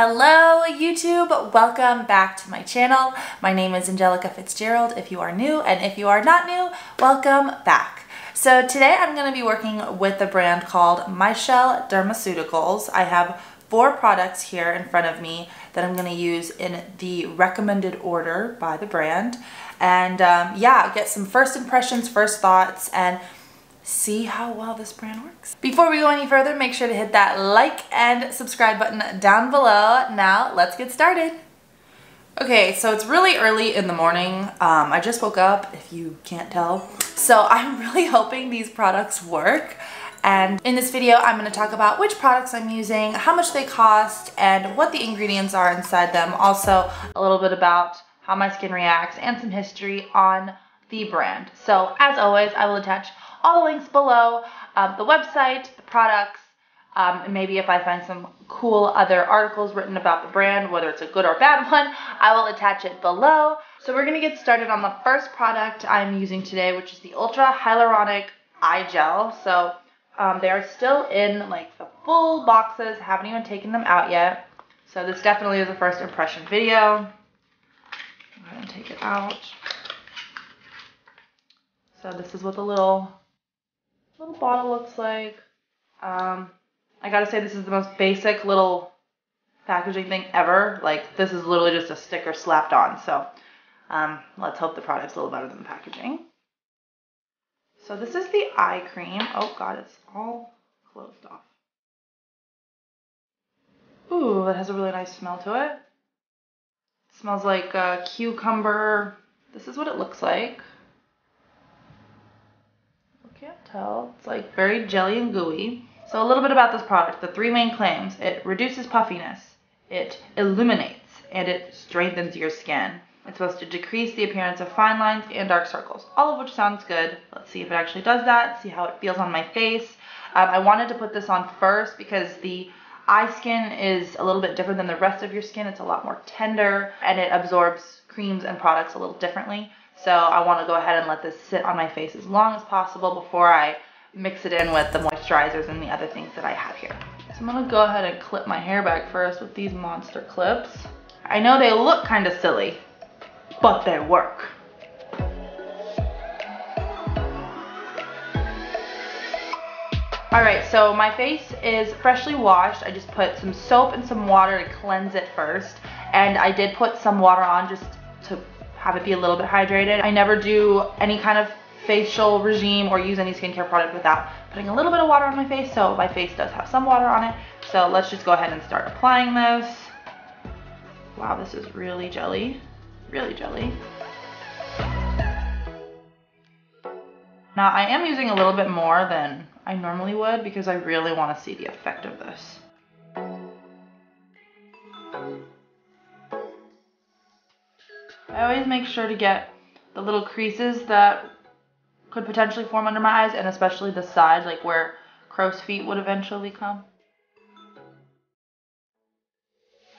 Hello YouTube, welcome back to my channel. My name is Angelica Fitzgerald if you are new, and if you are not new, welcome back. So today I'm going to be working with a brand called MyChelle Dermaceuticals. I have four products here in front of me that I'm going to use in the recommended order by the brand. And yeah, get some first impressions, first thoughts, and see how well this brand works. Before we go any further, make sure to hit that like and subscribe button down below. Now let's get started. Okay, so it's really early in the morning. I just woke up, if you can't tell. So I'm really hoping these products work. And in this video, I'm gonna talk about which products I'm using, how much they cost, and what the ingredients are inside them. Also, a little bit about how my skin reacts and some history on the brand. So as always, I will attach all the links below, the website, the products, and maybe if I find some cool other articles written about the brand, whether it's a good or bad one, I will attach it below. So we're going to get started on the first product I'm using today, which is the Ultra Hyaluronic Eye Gel. So they are still in like the full boxes, haven't even taken them out yet. So this definitely is a first impression video. I'm going to take it out. So this is what the little bottle looks like. I gotta say, this is the most basic little packaging thing ever. Like, this is literally just a sticker slapped on. So let's hope the product's a little better than the packaging. So this is the eye cream. Oh God, it's all closed off. Ooh, that has a really nice smell to it. It smells like a cucumber. This is what it looks like. Can't tell. It's like very jelly and gooey. So a little bit about this product. The three main claims. It reduces puffiness, it illuminates, and it strengthens your skin. It's supposed to decrease the appearance of fine lines and dark circles, all of which sounds good. Let's see if it actually does that, see how it feels on my face. I wanted to put this on first because the eye skin is a little bit different than the rest of your skin. It's a lot more tender, and it absorbs creams and products a little differently. So I want to go ahead and let this sit on my face as long as possible before I mix it in with the moisturizers and the other things that I have here. So I'm going to go ahead and clip my hair back first with these monster clips. I know they look kind of silly, but they work. Alright, so my face is freshly washed. I just put some soap and some water to cleanse it first. And I did put some water on just to have it be a little bit hydrated. I never do any kind of facial regime or use any skincare product without putting a little bit of water on my face, so my face does have some water on it. So let's just go ahead and start applying this. Wow, this is really jelly, really jelly. Now I am using a little bit more than I normally would because I really want to see the effect of this. I always make sure to get the little creases that could potentially form under my eyes, and especially the side, like where crow's feet would eventually come.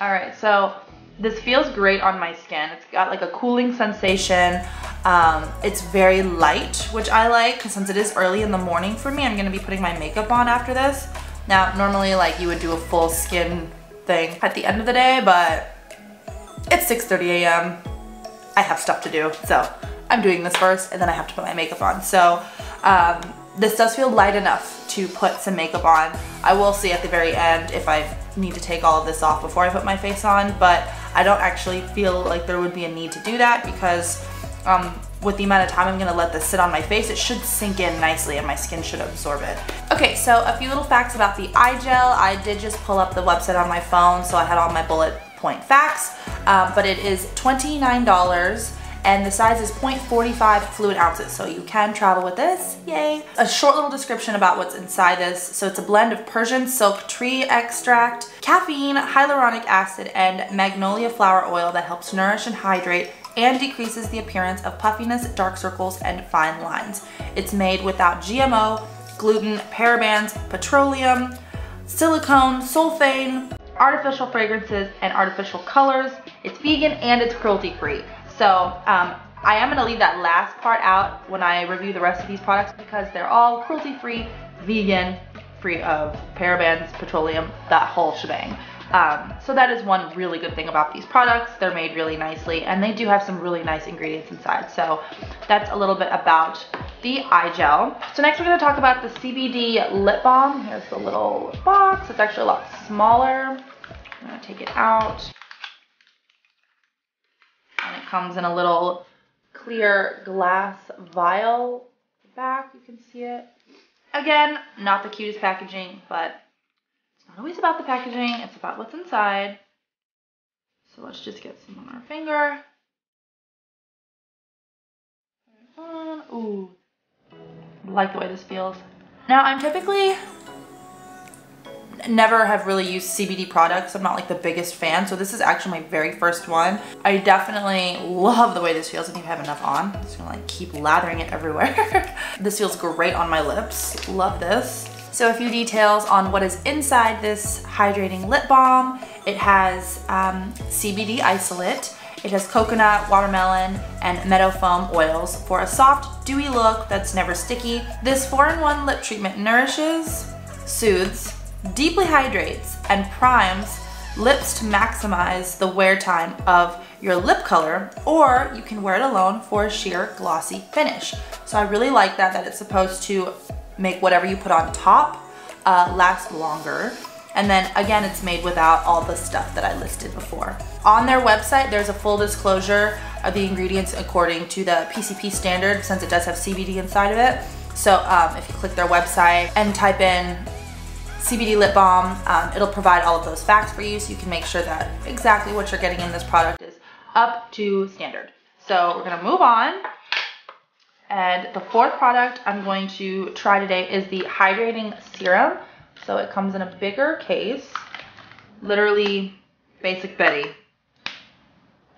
Alright, so this feels great on my skin. It's got like a cooling sensation. It's very light, which I like, because since it is early in the morning for me, I'm going to be putting my makeup on after this. Now, normally like you would do a full skin thing at the end of the day, but it's 6:30 a.m. I have stuff to do, so I'm doing this first, and then I have to put my makeup on. So this does feel light enough to put some makeup on. I will see at the very end if I need to take all of this off before I put my face on, but I don't actually feel like there would be a need to do that because with the amount of time I'm gonna let this sit on my face, it should sink in nicely and my skin should absorb it. Okay, so a few little facts about the eye gel. I did just pull up the website on my phone, so I had all my bullet point facts, but it is $29 and the size is 0.45 fluid ounces, so you can travel with this, yay. A short little description about what's inside this. So it's a blend of Persian silk tree extract, caffeine, hyaluronic acid, and magnolia flower oil that helps nourish and hydrate and decreases the appearance of puffiness, dark circles, and fine lines. It's made without GMO, gluten, parabens, petroleum, silicone, sulfane, artificial fragrances, and artificial colors. It's vegan and it's cruelty-free. So I am gonna leave that last part out when I review the rest of these products because they're all cruelty-free, vegan, free of parabens, petroleum, that whole shebang. So that is one really good thing about these products. They're made really nicely, and they do have some really nice ingredients inside. So that's a little bit about the eye gel. So next we're going to talk about the CBD lip balm. Here's the little box. It's actually a lot smaller. I'm going to take it out. And it comes in a little clear glass vial. Back, you can see it. Again, not the cutest packaging, but it's not always about the packaging. It's about what's inside. So let's just get some on our finger. Ooh, I like the way this feels. Now, I'm typically never have really used CBD products. I'm not like the biggest fan, so this is actually my very first one. I definitely love the way this feels. I think I have enough on. I'm just gonna like keep lathering it everywhere. This feels great on my lips. Love this. So a few details on what is inside this hydrating lip balm. It has CBD isolate. It has coconut, watermelon, and meadow foam oils for a soft, dewy look that's never sticky. This 4-in-1 lip treatment nourishes, soothes, deeply hydrates, and primes lips to maximize the wear time of your lip color, or you can wear it alone for a sheer glossy finish. So I really like that it's supposed to make whatever you put on top last longer. And then again, it's made without all the stuff that I listed before. On their website, there's a full disclosure of the ingredients according to the PCP standard, since it does have CBD inside of it. So if you click their website and type in CBD lip balm, it'll provide all of those facts for you, so you can make sure that exactly what you're getting in this product is up to standard. So we're gonna move on. And the fourth product I'm going to try today is the hydrating serum. So it comes in a bigger case, literally Basic Betty.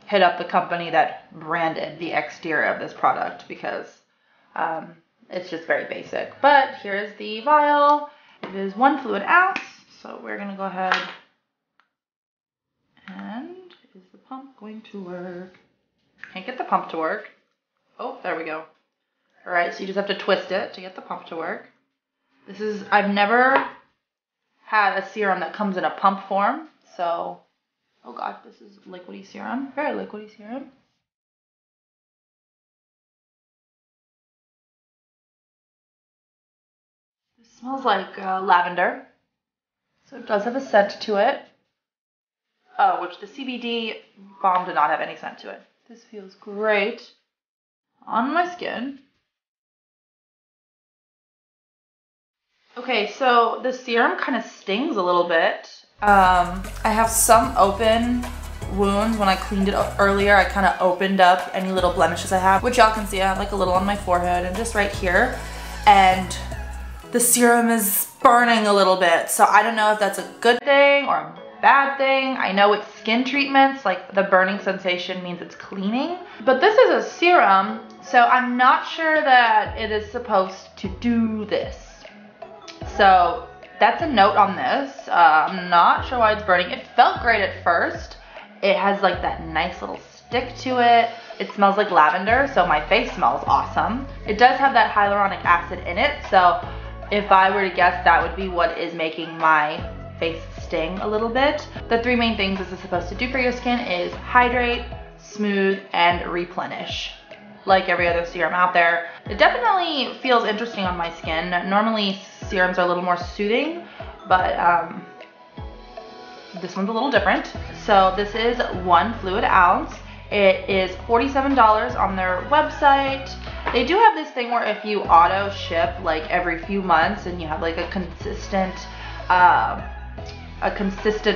Hit up the company that branded the exterior of this product, because it's just very basic. But here's the vial. It is 1 fluid ounce, so we're going to go ahead and is the pump going to work? Can't get the pump to work. Oh, there we go. All right, so you just have to twist it to get the pump to work. This is, I've never had a serum that comes in a pump form, so, oh God, this is liquidy serum, very liquidy serum. Smells like lavender, so it does have a scent to it, which the CBD balm did not have any scent to it. This feels great on my skin. Okay, so the serum kind of stings a little bit. I have some open wounds. When I cleaned it up earlier, I kind of opened up any little blemishes I have, which y'all can see. I have like a little on my forehead and just right here, and the serum is burning a little bit, so I don't know if that's a good thing or a bad thing. I know it's skin treatments, like the burning sensation means it's cleaning, but this is a serum, so I'm not sure that it is supposed to do this. So that's a note on this. I'm not sure why it's burning. It felt great at first. It has like that nice little stick to it. It smells like lavender, so my face smells awesome. It does have that hyaluronic acid in it, so if I were to guess, that would be what is making my face sting a little bit. The three main things this is supposed to do for your skin is hydrate, smooth, and replenish. Like every other serum out there, it definitely feels interesting on my skin. Normally, serums are a little more soothing, but this one's a little different. So this is 1 fluid ounce. It is $47 on their website. They do have this thing where if you auto ship like every few months and you have like a consistent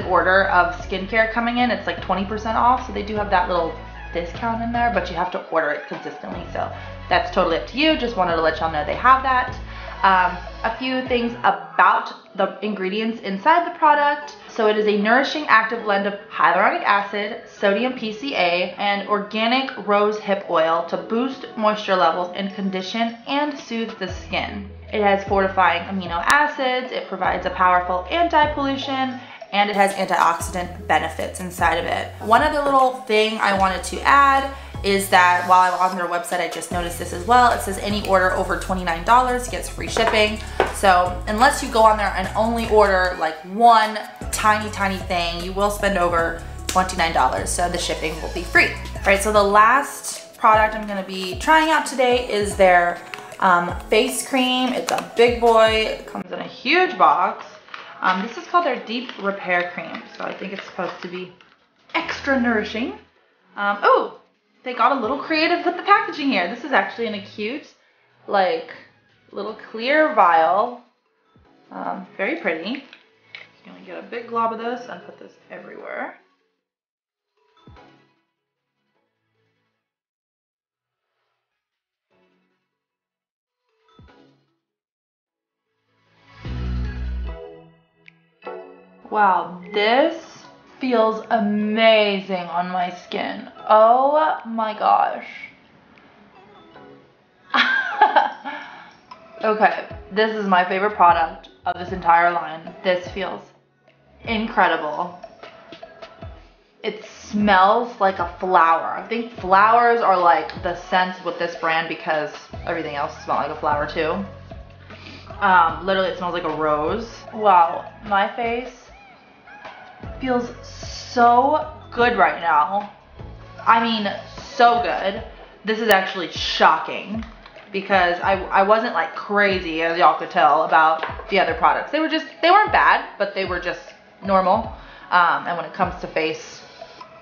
order of skincare coming in, it's like 20% off. So they do have that little discount in there, but you have to order it consistently. So that's totally up to you. Just wanted to let y'all know they have that. A few things about the ingredients inside the product. So it is a nourishing active blend of hyaluronic acid, sodium PCA, and organic rose hip oil to boost moisture levels and condition and soothe the skin. It has fortifying amino acids, it provides a powerful anti-pollution, and it has antioxidant benefits inside of it. One other little thing I wanted to add is that while I'm on their website, I just noticed this as well. It says any order over $29 gets free shipping. So unless you go on there and only order like one tiny, tiny thing, you will spend over $29, so the shipping will be free. All right, so the last product I'm gonna be trying out today is their face cream. It's a big boy, it comes in a huge box. This is called their Deep Repair Cream, so I think it's supposed to be extra nourishing. Oh, they got a little creative with the packaging here. This is actually in a cute, like, little clear vial. Very pretty. Just gonna get a big glob of this and put this everywhere. Wow, this feels amazing on my skin. Oh my gosh. Okay, this is my favorite product of this entire line. This feels incredible. It smells like a flower. I think flowers are like the scents with this brand because everything else smells like a flower too. Literally it smells like a rose. Wow, my face feels so good right now. I mean, so good. This is actually shocking, because I wasn't like crazy, as y'all could tell, about the other products. They weren't bad, but they were just normal. And when it comes to face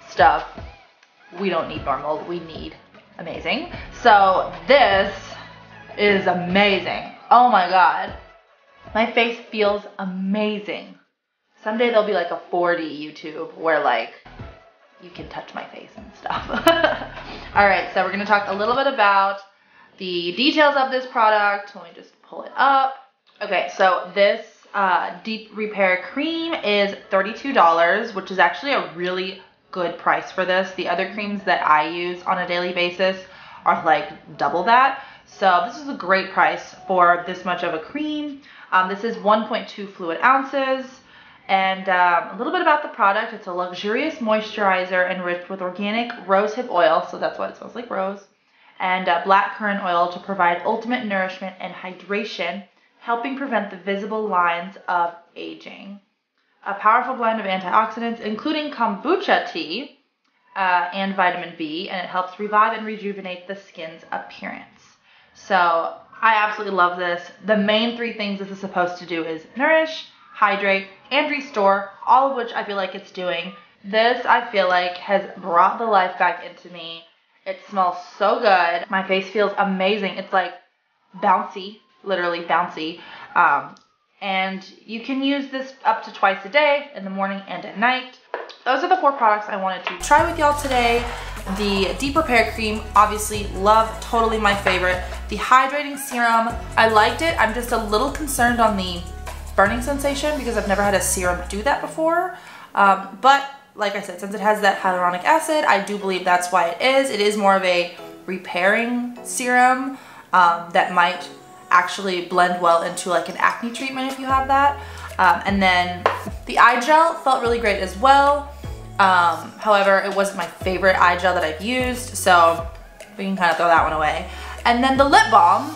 stuff, we don't need normal, we need amazing. So this is amazing. Oh my God. My face feels amazing. Someday there'll be like a 4D YouTube where like you can touch my face and stuff. All right, so we're gonna talk a little bit about the details of this product. Let me just pull it up. Okay, so this Deep Repair Cream is $32, which is actually a really good price for this. The other creams that I use on a daily basis are like double that. So this is a great price for this much of a cream. This is 1.2 fluid ounces. And a little bit about the product. It's a luxurious moisturizer enriched with organic rosehip oil. So that's why it smells like rose. And black currant oil to provide ultimate nourishment and hydration, helping prevent the visible lines of aging. A powerful blend of antioxidants, including kombucha tea and vitamin B, and it helps revive and rejuvenate the skin's appearance. So I absolutely love this. The main three things this is supposed to do is nourish, hydrate, and restore, all of which I feel like it's doing. This, I feel like, has brought the life back into me. It smells so good. My face feels amazing. It's like bouncy, literally bouncy. And you can use this up to twice a day, in the morning and at night. Those are the four products I wanted to try with y'all today. The Deep Repair Cream, obviously love, totally my favorite. The Hydrating Serum, I liked it. I'm just a little concerned on the burning sensation because I've never had a serum do that before. But like I said, since it has that hyaluronic acid, I do believe that's why it is. It is more of a repairing serum that might actually blend well into like an acne treatment if you have that. And then the eye gel felt really great as well. However, it wasn't my favorite eye gel that I've used, so we can kind of throw that one away. And then the lip balm,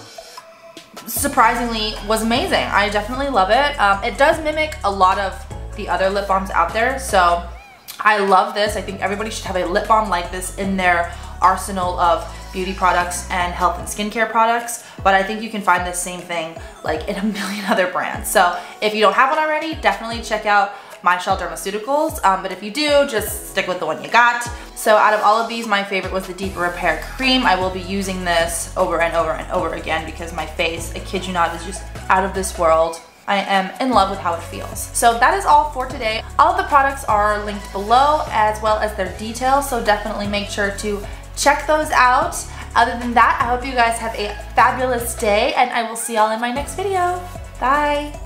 surprisingly, was amazing. I definitely love it. It does mimic a lot of the other lip balms out there, so I love this. I think everybody should have a lip balm like this in their arsenal of beauty products and health and skincare products, but I think you can find the same thing like in a million other brands. So if you don't have one already, definitely check out MyChelle Dermaceuticals, but if you do, just stick with the one you got. So out of all of these, my favorite was the Deep Repair Cream. I will be using this over and over and over again because my face, I kid you not, is just out of this world. I am in love with how it feels. So that is all for today. All of the products are linked below as well as their details, so definitely make sure to check those out. Other than that, I hope you guys have a fabulous day and I will see y'all in my next video. Bye.